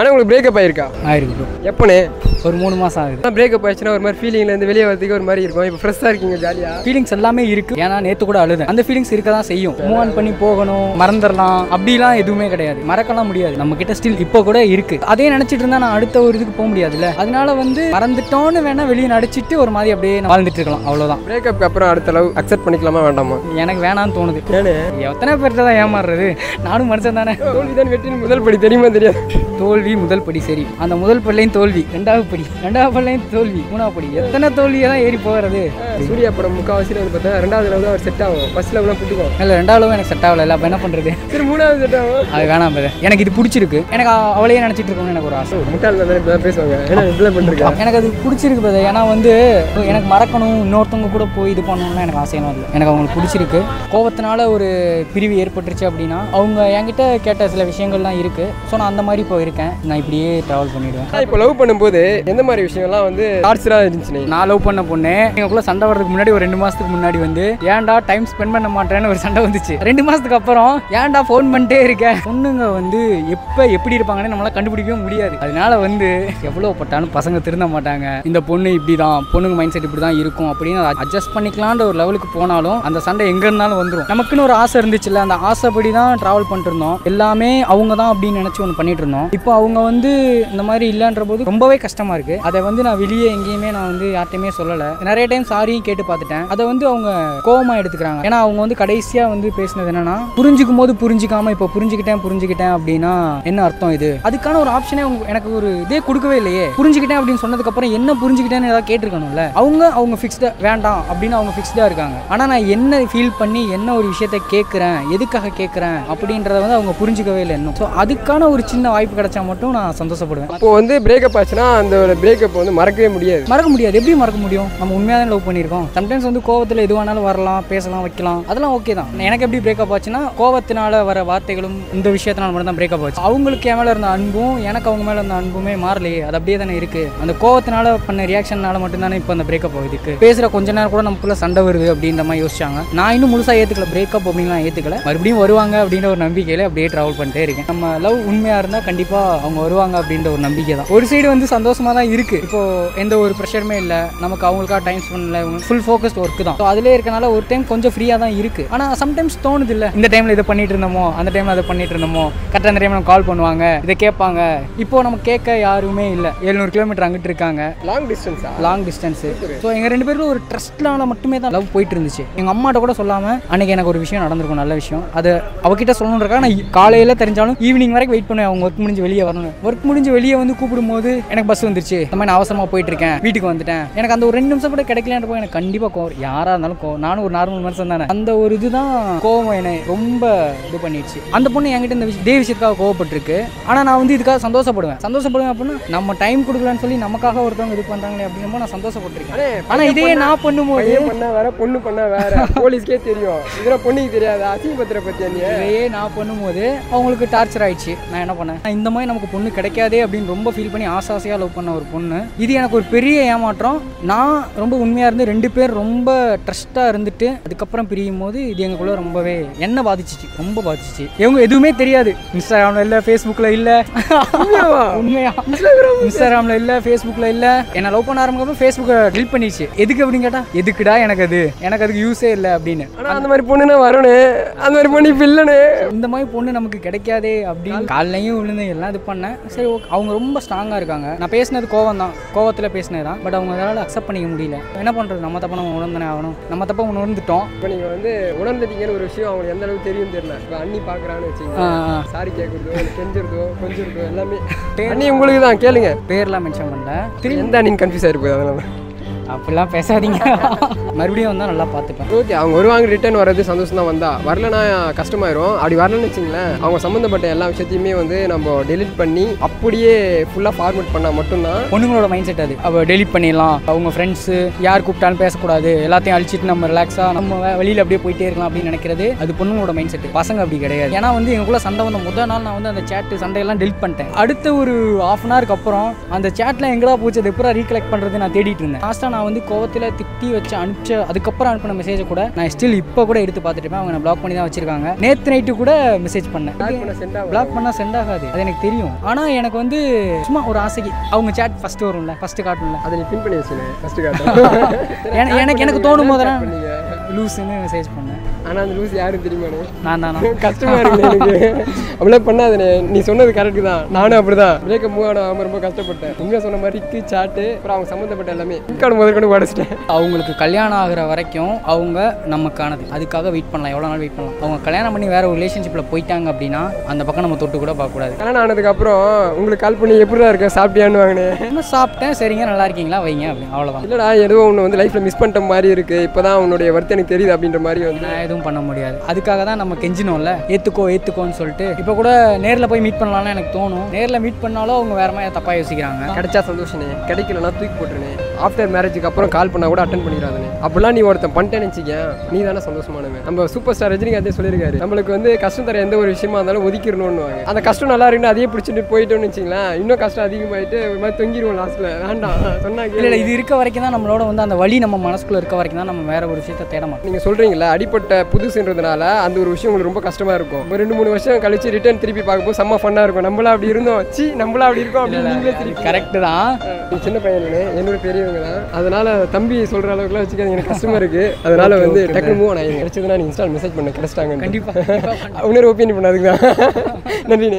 ஆனா உங்களுக்கு பிரேக்கப் ஆயிருக்கா? ஆயிருக்கு. எப்பனே? ஒரு 3 மாசம் ஆகுது. பிரேக்கப் ஆயிச்சுனா ஒரு மாதிரி ஃபீலிங்ல இருந்து வெளிய வரதுக்கு ஒரு மாதிரி இருக்கும். இப்போ ஃப்ரெஷ்ஷா இருக்கீங்க, ஜாலியா. ஃபீலிங்ஸ் எல்லாமே இருக்கு. ஏனா நேத்து கூட அழுதேன். அந்த ஃபீலிங்ஸ் இருக்க தான் செய்யும். மூவ் ஆன் பண்ணி போகணும், மறந்துறலாம். அப்படிலாம் எதுவுமே கிடையாது. மறக்கலாம் முடியாது. நம்ம கிட்ட ஸ்டில் இப்போ கூட இருக்கு. அதே நினைச்சிட்டு இருந்தா நான் அடுத்த ஒரு இதுக்கு போக முடியாதுல. அதனால வந்து மறந்துட்டோன்னு வேணா வெளிய நடிச்சிட்டு ஒரு மாதிரி அப்படியே வாழ்ந்துட்டு இருக்கலாம். அவ்வளவுதான். பிரேக்கப்க்கு அப்புறம் அடுத்த லவ் அக்செப்ட் பண்ணிக்கலாமா வேண்டாமா? எனக்கு வேணாம்னு தோணுது. எத்தனை பேர்ட்ட தான் ஏமாறுறது? நானும் மனுஷன் தானே. தோல்விதான் வெற்றியின் முதல் படி, தெரியுமா? தெரியாது. தோல்வி முதல் படி, சரி. அந்த முதல் படிலையும் தோல்வி, ரெண்டாவது படி, ரெண்டாவது படிலையும் தோல்வி, மூணாவது படி. எத்தனை தோல்வியை தான் ஏறி போகிறது? சூர்யா படம் முக்கால்வாசி வந்து பார்த்தா ரெண்டாவது லவ் தான் அவர் செட் ஆகும். ஃபர்ஸ்ட் லவ்லாம் பிடிக்கும் இல்லை, ரெண்டாவது லவ் எனக்கு செட் ஆகலை. இல்லை அப்போ என்ன பண்ணுறது? சரி, மூணாவது செட் ஆகும். அது வேணாம். எனக்கு இது பிடிச்சிருக்கு. எனக்கு அவளையே நினச்சிட்டு இருக்கோம்னு எனக்கு ஒரு ஆசை. முட்டாள் பேசுவாங்க, எனக்கு அது பிடிச்சிருக்கு பதா. ஏன்னா வந்து எனக்கு மறக்கணும், இன்னொருத்தவங்க கூட போய் இது பண்ணணும்னா எனக்கு ஆசையெல்லாம் இல்லை. எனக்கு அவங்களுக்கு பிடிச்சிருக்கு. கோபத்தினால ஒரு பிரிவு ஏற்பட்டுருச்சு அப்படின்னா அவங்க என்கிட்ட கேட்ட சில விஷயங்கள்லாம் இருக்குது. ஸோ நான் அந்த மாதிரி இப்போ இருக்கேன். நான் இப்படியே ட்ராவல் பண்ணிடுவேன். இப்போ லவ் பண்ணும்போது எந்த மாதிரி விஷயம்லாம் வந்து டார்ச்சராக இருந்துச்சு? நான் லவ் பண்ண பொண்ணு எங்களுக்குள்ள சண்டை வரதுக்கு முன்னாடி ஒரு 2 மாதத்துக்கு முன்னாடி வந்து ஏன்டா டைம் ஸ்பெண்ட் பண்ண மாட்டேன்னு ஒரு சண்டை வந்துச்சு. 2 மாதத்துக்கு அப்புறம் ஏன்டா ஃபோன் பண்ணிட்டே இருக்கேன். பொண்ணுங்க வந்து எப்போ எப்படி இருப்பாங்கன்னு நம்மளால கண்டுபிடிக்கவே முடியாது. அதனால வந்து எவ்வளோ பட்டாலும் பசங்க திருந்த மாட்டாங்க. இந்த பொண்ணு இப்படி தான், பொண்ணுங்க மைண்ட் செட் இப்படி தான் இருக்கும் அப்படின்னு அட்ஜஸ்ட் பண்ணிக்கலான்ற ஒரு லெவலுக்கு போனாலும் அந்த சண்டை எங்க இருந்தாலும் வந்துடும். நமக்குன்னு ஒரு ஆசை இருந்துச்சுல்ல, அந்த ஆசைப்படி தான் ட்ராவல் பண்ணிட்டு இருந்தோம். எல்லாமே அவங்க தான் அப்படின்னு நினச்சி ஒன்று பண்ணிட்டு இருந்தோம். இப்போ அவங்க வந்து இந்த மாதிரி இல்லைன்ற போது ரொம்பவே கஷ்டமாக இருக்குது. அதை வந்து நான் வெளியே எங்கேயுமே நான் வந்து யார்ட்டையுமே சொல்லலை. நிறைய டைம் சாரியும் கேட்டு பார்த்துட்டேன். அதை வந்து அவங்க கோவமாக எடுத்துக்கிறாங்க. ஏன்னா அவங்க வந்து கடைசியாக வந்து பேசினது என்னன்னா, புரிஞ்சுக்கும் போது புரிஞ்சிக்காமல் இப்போ புரிஞ்சுக்கிட்டேன் அப்படின்னா என்ன அர்த்தம்? இது அதுக்கான ஒரு ஆப்ஷனே எனக்கு ஒரு இதே கொடுக்கவே இல்லையே. புரிஞ்சுக்கிட்டேன் அப்படின்னு சொன்னதுக்கப்புறம் என்ன புரிஞ்சுக்கிட்டேன்னு ஏதாவது கேட்டிருக்கணும்ல. அவங்க ஃபிக்ஸ்டாக வேண்டாம் அப்படின்னு அவங்க ஃபிக்ஸ்டாக இருக்காங்க. ஆனால் நான் என்ன ஃபீல் பண்ணி என்ன ஒரு விஷயத்தை கேட்குறேன், எதுக்காக கேட்குறேன் அப்படின்றத வந்து அவங்க புரிஞ்சிக்கவே இல்லை இன்னும். ஸோ அதுக்கான ஒரு சின்ன வாய்ப்பு கிடைச்சா மட்டும் நான் சந்தோஷப்படுவேன். இப்போ வந்து பிரேக்கப் ஆச்சுன்னா அந்த பிரேக்கப் வந்து மறக்கவே முடியாது. எப்படி மறக்க முடியும்? நம்ம உண்மையாக தான் லவ் பண்ணியிருக்கோம். சம்டைம்ஸ் வந்து கோவத்தில் எதுவானாலும் வரலாம், பேசலாம், வைக்கலாம், அதெல்லாம் ஓகே தான். எனக்கு எப்படி பிரேக்கப் ஆச்சுன்னா கோவத்தினால வர வார்த்தைகளும் இந்த விஷயத்தினால மட்டும் தான் பிரேக்கப் ஆச்சு. அவங்களுக்கு என் மேலே இருந்த அன்பும் எனக்கு அவங்க மேலே இருந்த அன்புமே மாறலையே, அது அப்படியே தானே இருக்கு. அந்த கோவத்தினால பண்ண ரியாக்ஷன்னால மட்டும்தானே இப்போ அந்த பிரேக்கப் ஆகுதுக்கு. பேசுகிற கொஞ்ச நேரம் கூட நமக்குள்ள சண்டை வருது அப்படின்ற மாதிரி யோசிச்சாங்க. நான் இன்னும் முழுசாக ஏற்றுக்கல பிரேக்கப் அப்படின்லாம் ஏற்றுக்கல. மறுபடியும் வருவாங்க அப்படின்ற ஒரு நம்பிக்கையில் அப்படியே ட்ராவல் பண்ணிட்டே இருக்கேன். நம்ம லவ் உண்மையாக இருந்தால் கண்டிப்பா அவங்க வருவாங்க அப்படின்ற ஒரு நம்பிக்கை தான். ஒரு சைடு வந்து சந்தோஷமா தான் இருக்கு. இப்போ எந்த ஒரு ப்ரெஷருமே இல்ல நமக்கு. அவங்களுக்காக டைம் ஸ்பெண்ட் பண்ணல, ஃபுல் ஃபோக்கஸ்ட் ஒர்க் தான். அதுலேயே இருக்கனால ஒரு டைம் கொஞ்சம் ஃப்ரீயா தான் இருக்கு. ஆனா சம்டைம்ஸ் தோணுது இல்ல, இந்த டைம்ல இதை பண்ணிட்டு இருந்தோமோ, அந்த டைம்ல அதை பண்ணிட்டு இருந்தோமோ, கரெக்டாக அந்த டைம்ல கால் பண்ணுவாங்க, இதை கேட்பாங்க. இப்போ நம்ம கேட்க யாருமே இல்ல. 700 கிலோமீட்டர் அங்கிட்டு இருக்காங்க. Long distance. ஸோ எங்க 2 பேருக்கும் ஒரு ட்ரஸ்ட்னால மட்டுமே தான் லவ் போயிட்டு இருந்துச்சு. எங்க அம்மாட்ட கூட சொல்லாம அன்னைக்கு எனக்கு ஒரு விஷயம் நடந்திருக்கும், நல்ல விஷயம். அது அவகிட்ட சொல்லணுன்றக்காக நான் காலையில தெரிஞ்சாலும் ஈவினிங் வரைக்கும் வெயிட் பண்ணுவேன். அவங்க ஒர்க் முடிஞ்சு வெளியே வரணும். ஒர்க் முடிஞ்சு வெளியே வந்து கூப்பிடும் போது எனக்கு பஸ் வந்துருச்சு, இந்த மாதிரி நான் அவசரமாக போயிட்டு இருக்கேன், வீட்டுக்கு வந்துட்டேன், எனக்கு அந்த ஒரு 2 நிமிஷம் கூட கிடைக்கலன்ற போது எனக்கு கண்டிப்பாக கோவம். யாராக இருந்தாலும் கோவம். நானும் ஒரு நார்மல் மனுஷன் தானே. அந்த ஒரு இதுதான் கோவம் என்னை ரொம்ப இது பண்ணிடுச்சு. அந்த பொண்ணு என்கிட்ட இந்த இதே விஷயத்துக்காக கோவப்பட்டிருக்கு. ஆனால் நான் வந்து இதுக்காக சந்தோஷப்படுவேன் அப்படின்னா நம்ம டைம் கொடுக்கலான்னு சொல்லி நமக்காக ஒருத்தவங்க இது பண்ணுறாங்களே அப்படின்னும் நான் சந்தோஷப்பட்டிருக்கேன். ஆனால் இதே நான் பண்ணும்போது பொண்ணு பண்ண வேற, போலீஸ்க்கே தெரியும், இதெல்லாம் பொண்ணுக்கு தெரியாது, அசிங்கப்பத்திர பற்றி. இதே நான் பண்ணும்போது அவங்களுக்கு டார்ச்சர் ஆயிடுச்சு. நான் என்ன பண்ணேன், இந்த மாதிரி நமக்கு பொண்ணு கிடைக்காதே அப்படின்னு ரொம்ப ஃபீல் பண்ணி ஆசாசியாக லவ் பண்ண ஒரு பொண்ணு இது. எனக்கு ஒரு பெரிய ஏமாற்றம். நான் ரொம்ப உண்மையாக இருந்து 2 பேர் ரொம்ப ட்ரஸ்ட்டாக இருந்துட்டு அதுக்கப்புறம் பிரியும் போது இது எங்களுக்குள்ள ரொம்பவே என்ன பாதிச்சிச்சு, ரொம்ப பாதிச்சிச்சு. இவங்க எதுவுமே தெரியாது. இன்ஸ்டாகிராமில் இல்லை, ஃபேஸ்புக்கில் இல்லை. உண்மையா இன்ஸ்டாகிராமில் இல்லை, ஃபேஸ்புக்கில் இல்லை. என்னை லவ் பண்ண ஆரம்பிக்கிறப்ப ஃபேஸ்புக்கை டிலீட் பண்ணிடுச்சு. எதுக்கு அப்படின்னு கேட்டால், எதுக்குடா எனக்கு அதுக்கு யூஸே இல்லை அப்படின்னு. ஆனால் அந்த மாதிரி பொண்ணுன்னா வரணும், அந்த மாதிரி பொண்ணு இப்போ இல்லைன்னு. இந்த மாதிரி பொண்ணு நமக்கு கிடைக்காதே அப்படின்னு காலையிலையும் விழுந்தையும் எல்லாம் இது பண்ணேன். சரி, ஓகே. அவங்க ரொம்ப ஸ்ட்ராங்காக இருக்காங்க. நான் பேசினது கோவத்தில் பேசினது தான். பட் அவங்க அதனால் அக்செப்ட் பண்ணிக்க முடியல. என்ன பண்ணுறது, நம்ம தப்ப நம்ம உணர்ந்தனே ஆகணும். நம்ம தப்ப உணர்ந்துட்டோம். இப்போ நீங்கள் வந்து உணர்ந்துட்டீங்கன்னு ஒரு விஷயம் அவங்களுக்கு எந்த அளவுக்கு தெரியும் தெரியல. இப்போ அண்ணி பார்க்குறான்னு வச்சுக்கோங்க, சாரி கேட்குறதோ, கெஞ்சிருக்கோ, கொஞ்சிருக்கோ எல்லாமே அண்ணி உங்களுக்கு தான். கேளுங்க, பேர்லாம் மென்ஷன் பண்ணல. திரும்பி தான் நீங்கள் கன்ஃபியூஸ் ஆகிருப்போம். அதனால் அப்படிலாம் பேசாதீங்க. மறுபடியும் வந்தால் நல்லா பார்த்துப்பேன். ஓகே, அவங்க வருவாங்க. ரிட்டர்ன் வர்றது சந்தோஷம் தான். வந்தால் வரலன்னா கஷ்டமாயிரும். அப்படி வரலன்னு வச்சிங்களேன், அவங்க சம்மந்தப்பட்ட எல்லா விஷயத்தையுமே வந்து நம்ம டெலிட் பண்ணி அப்படியே ஃபுல்லாக ஃபார்மேட் பண்ணால் மட்டும்தான். பொண்ணுங்களோட மைண்ட் செட் அது. அப்போ டெலிட் பண்ணிடலாம், அவங்க ஃப்ரெண்ட்ஸு யார் கூப்பிட்டாலும் பேசக்கூடாது, எல்லாத்தையும் அழிச்சிட்டு நம்ம ரிலாக்ஸாக நம்ம வெளியில் அப்படியே போயிட்டே இருக்கலாம் அப்படின்னு நினைக்கிறது அது பொண்ணுங்களோட மைண்ட் செட். பசங்க அப்படி கிடையாது. ஏன்னா வந்து எங்களுக்குள்ள சண்டை வந்த முதல் நாள் நான் வந்து அந்த சேட்டு சண்டையெல்லாம் டெலிட் பண்ணிட்டேன். அடுத்த ஒரு 1/2 hour-க்கு அப்புறம் அந்த சேட்டில் எங்கேயா போச்சு, அது எப்போ ரீகலெக்ட் பண்ணுறது நான் தேடிட்டு இருந்தேன். லாஸ்ட்டாக நான் வந்து கோவத்தில் திட்டி வச்சு அனுப்பிச்ச அதுக்கப்புறம் அனுப்பின மெசேஜை கூட நான் ஸ்டில் இப்போ கூட எடுத்து பார்த்துட்டுப்பேன். அவங்க நான் பிளாக் பண்ணி தான் வச்சிருக்காங்க. நேற்று நைட்டு கூட மெசேஜ் பண்ணேன். பிளாக் பண்ணால் சென்ட் ஆகாது, அது எனக்கு தெரியும். ஆனால் எனக்கு வந்து சும்மா ஒரு ஆசைக்கு அவங்க சேட் ஃபர்ஸ்ட் வரும்ல, ஃபர்ஸ்ட் காட்டும்ல, அதில் பின் பண்ணி வச்சுருக்கேன். எனக்கு தோணும் போதெல்லாம் லூஸ்ன்னு மெசேஜ் பண்ணேன். ஆனால் அந்த லூஸ் யாரும் தெரியுமா? நான் தானே. கஷ்டமாக இருக்குது எனக்கு. அப்படிலாம் பண்ணாதே, நீ சொன்னது கரெக்டு தான். நானும் அப்படி தான் பிரேக்கப் மூவ் ஆன ரொம்ப கஷ்டப்பட்டேன். உண்மையாக சொன்ன மாதிரி ரிக்கு சாட்டு அப்புறம் அவங்க சம்மந்தப்பட்ட எல்லாமே இக்காடு முதல் கொண்டு உடச்சிட்டேன். அவங்களுக்கு கல்யாணம் ஆகிற வரைக்கும் அவங்க நமக்கானது, அதுக்காக வெயிட் பண்ணலாம், எவ்வளோ நாள் வெயிட் பண்ணலாம். அவங்க கல்யாணம் பண்ணி வேறு ஒரு ரிலேஷன்ஷிப்பில் போயிட்டாங்க அப்படின்னா அந்த பக்கம் நம்ம தொட்டு கூட பார்க்கக்கூடாது. கல்யாணம் ஆனதுக்கப்புறம் உங்களுக்கு கால் பண்ணி எப்படி தான் இருக்கேன், சாப்பிட்டியான்னு வாங்கினேன். இன்னும் சாப்பிட்டேன், சரிங்க, நல்லா இருக்கீங்களா, வைங்க அப்படின்னு, அவ்வளோதான். இல்லைடா ஏதோ ஒன்று வந்து லைஃப்பில் மிஸ் பண்ணிட்ட மாதிரி இருக்குது, இப்போ தான் உன்னுடைய வருத்தம் எனக்கு தெரியுது அப்படின்ற மாதிரி வந்து நான் எதுவும் பண்ண முடியாது. அதுக்காக தான் நம்ம கெஞ்சினோம்ல, ஏற்றுக்கோன்னு சொல்லிட்டு. இப்போ கூட நேரில் போய் மீட் பண்ணலாம்னு எனக்கு தோணும். நேரில் மீட் பண்ணாலும் அவங்க வேற மாதிரி தப்பாக யோசிக்கிறாங்க. கிடைச்சா சந்தோஷனே, கிடைக்கலன்னா தூக்கி போட்டுருனே, ஆஃப்டர் மேரேஜுக்கு அப்புறம் கால் பண்ணால் கூட அட்டன் பண்ணிடுறாதுன்னு. அப்படிலாம் நீ ஒருத்தன் பண்ணிட்டேன்னு நினச்சிக்கேன், நீ தானே சந்தோஷமானவன். நம்ம சூப்பர் ஸ்டார் ரஜினிகாந்தே சொல்லியிருக்காரு, நம்மளுக்கு வந்து கஷ்டம் தர எந்த ஒரு விஷயமா இருந்தாலும் ஒதுக்கிடணும்னு. அந்த கஷ்டம் நல்லா இருக்குன்னு அதையே பிடிச்சிட்டு போயிட்டோன்னு வச்சிங்களேன், இன்னும் கஷ்டம் அதிகமாகிட்டு ஒரு மாதிரி தொங்கிடுவோம் லாஸ்ட்டில். வேண்டாம் சொன்னாங்க. இல்லை இது இருக்க வரைக்கும் தான் நம்மளோட வந்து அந்த வழி நம்ம மனசுக்குள்ளே இருக்க வரைக்கும் தான் நம்ம வேற ஒரு விஷயத்தை தேடமா. நீங்கள் சொல்கிறீங்களா அடிப்பட்ட புதுசுன்றதுனால அந்த ஒரு விஷயம் உங்களுக்கு ரொம்ப கஷ்டமாக இருக்கும். ஒரு 2-3 வருஷம் கழிச்சு ரிட்டர்ன் திருப்பி பார்க்கும்போது செம்ம ஃபன்னாக இருக்கும். நம்மளா அப்படி இருந்தோம், சி நம்மளா அப்படி இருக்கோம் அப்படின்னு. கரெக்டு தான். நீ சின்ன பையனே, என்னோட பெரியவங்க தான், அதனால் தம்பி சொல்கிற அளவுக்குலாம் வச்சுக்க எனக்கு கஷ்டமாக இருக்குது. அதனால் வந்து டக்குனு மூவ் ஆனேன். கிடைச்சதுன்னா நீ இன்ஸ்டால் மெசேஜ் பண்ண கிடைச்சிட்டாங்க. கண்டிப்பாக இன்னொரு ஒப்பீனியன் பண்ண அதுக்கு தான் நன்றினே.